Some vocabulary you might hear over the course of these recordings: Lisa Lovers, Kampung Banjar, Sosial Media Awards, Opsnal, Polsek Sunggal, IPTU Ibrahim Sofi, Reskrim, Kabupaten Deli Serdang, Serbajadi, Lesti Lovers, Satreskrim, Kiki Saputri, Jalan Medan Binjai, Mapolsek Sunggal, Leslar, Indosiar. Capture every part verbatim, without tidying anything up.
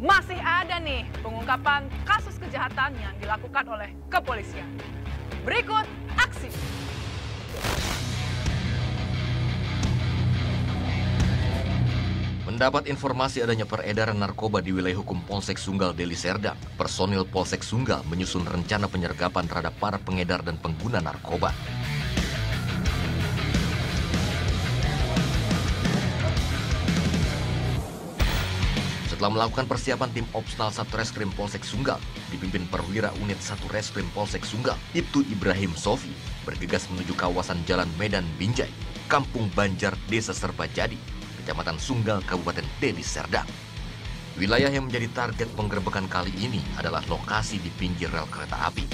masih ada nih pengungkapan kasus kejahatan yang dilakukan oleh kepolisian. Berikut aksi. Mendapat informasi adanya peredaran narkoba di wilayah hukum Polsek Sunggal Deli Serdang, personil Polsek Sunggal menyusun rencana penyergapan terhadap para pengedar dan pengguna narkoba. Setelah melakukan persiapan, tim Opsnal Satreskrim Polsek Sunggal dipimpin perwira unit satu Reskrim Polsek Sunggal, I P T U Ibrahim Sofi, bergegas menuju kawasan Jalan Medan Binjai, Kampung Banjar, Desa Serbajadi, Kecamatan Sunggal, Kabupaten Deli Serdang. Wilayah yang menjadi target penggerebekan kali ini adalah lokasi di pinggir rel kereta api.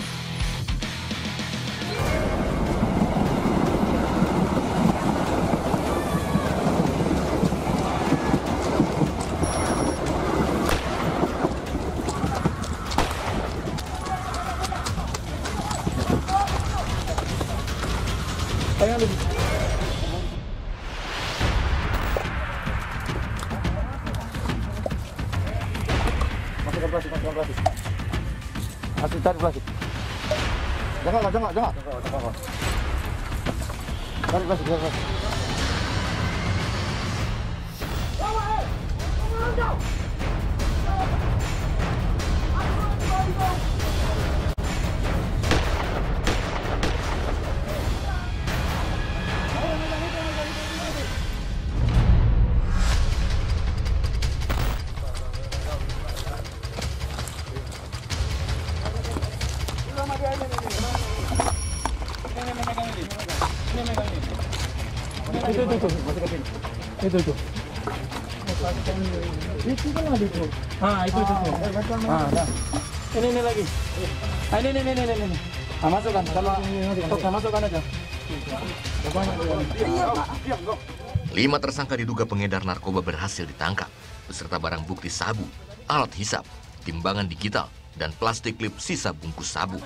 Masukkan plastik, masukkan plastik. Masuk tarik plastik. Jangan, jangan, jangan. Tarik plastik, tarik plastik. Itu itu itu itu itu itu kan lagi itu ah itu itu ah ini ini lagi ini ini ini ini ah masukkan kalau toh masukkan aja. Lima tersangka diduga pengedar narkoba berhasil ditangkap beserta barang bukti sabu, alat hisap, timbangan digital, dan plastik klip sisa bungkus sabu.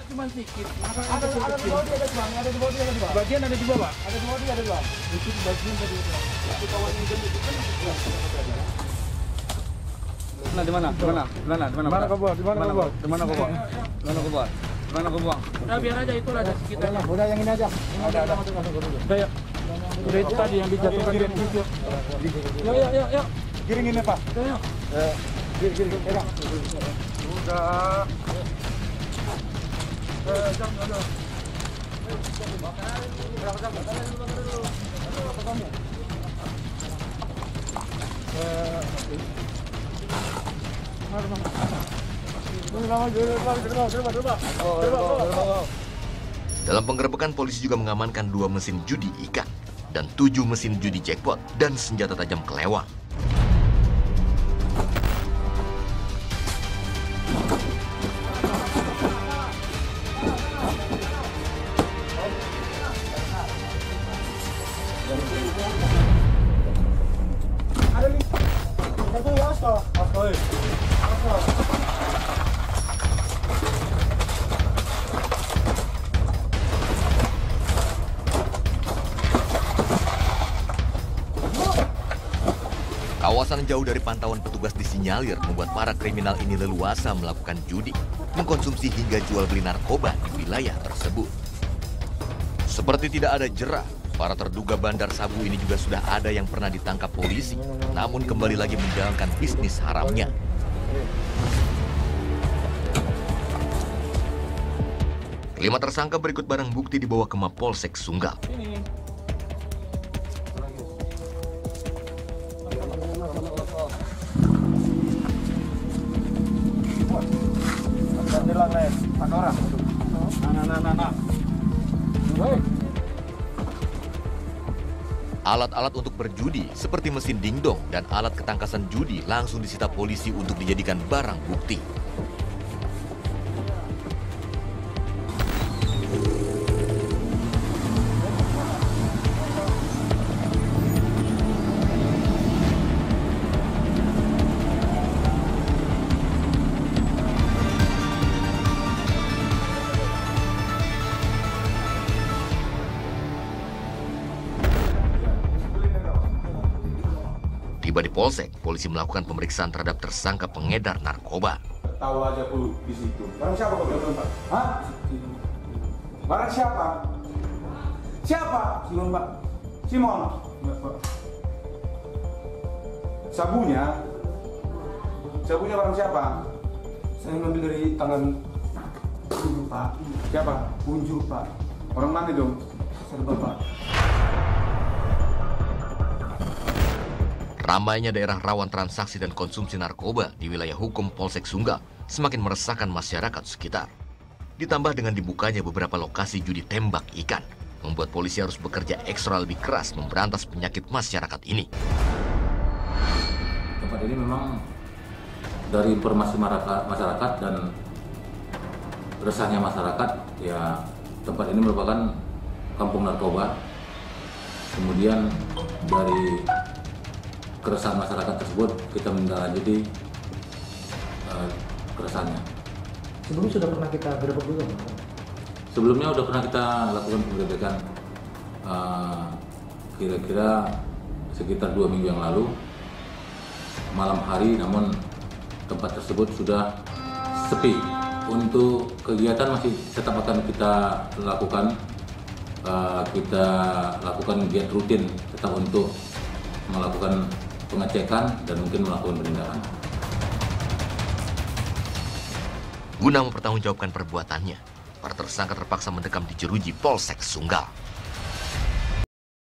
Udah. Dalam penggerebekan, polisi juga mengamankan dua mesin judi ikan dan tujuh mesin judi jackpot dan senjata tajam kelewang. Kawasan jauh dari pantauan petugas disinyalir membuat para kriminal ini leluasa melakukan judi, mengkonsumsi hingga jual beli narkoba di wilayah tersebut. Seperti tidak ada jera, para terduga bandar sabu ini juga sudah ada yang pernah ditangkap polisi, namun kembali lagi menjalankan bisnis haramnya. Kelima tersangka berikut barang bukti dibawa ke Mapolsek Sunggal. Alat-alat untuk berjudi seperti mesin dingdong dan alat ketangkasan judi langsung disita polisi untuk dijadikan barang bukti. Tiba di Polsek, polisi melakukan pemeriksaan terhadap tersangka pengedar narkoba. Tahu aja dulu di situ. Barang siapa kau bilang Pak? Hah? Barang siapa? Siapa? Simon Pak. Simon. Sabunya? Sabunya barang siapa? Saya ngambil dari tangan Unjuk Pak. Siapa? Unjuk Pak. Orang mana dong? Serba Pak. Ramainya daerah rawan transaksi dan konsumsi narkoba di wilayah hukum Polsek Sunggal semakin meresahkan masyarakat sekitar. Ditambah dengan dibukanya beberapa lokasi judi tembak ikan, membuat polisi harus bekerja ekstra lebih keras memberantas penyakit masyarakat ini. Tempat ini memang dari informasi masyarakat dan resahnya masyarakat, ya tempat ini merupakan kampung narkoba. Kemudian dari keresahan masyarakat tersebut kita mendalami uh, keresahannya. Sebelumnya sudah pernah kita gerebek juga? Sebelumnya sudah pernah kita lakukan penggerebekan kira-kira uh, sekitar dua minggu yang lalu malam hari, namun tempat tersebut sudah sepi. Untuk kegiatan masih tetap akan kita lakukan, uh, kita lakukan kegiatan rutin tetap untuk melakukan pengecekan dan mungkin melakukan penindakan. Guna mempertanggungjawabkan perbuatannya, para tersangka terpaksa mendekam di jeruji Polsek Sunggal.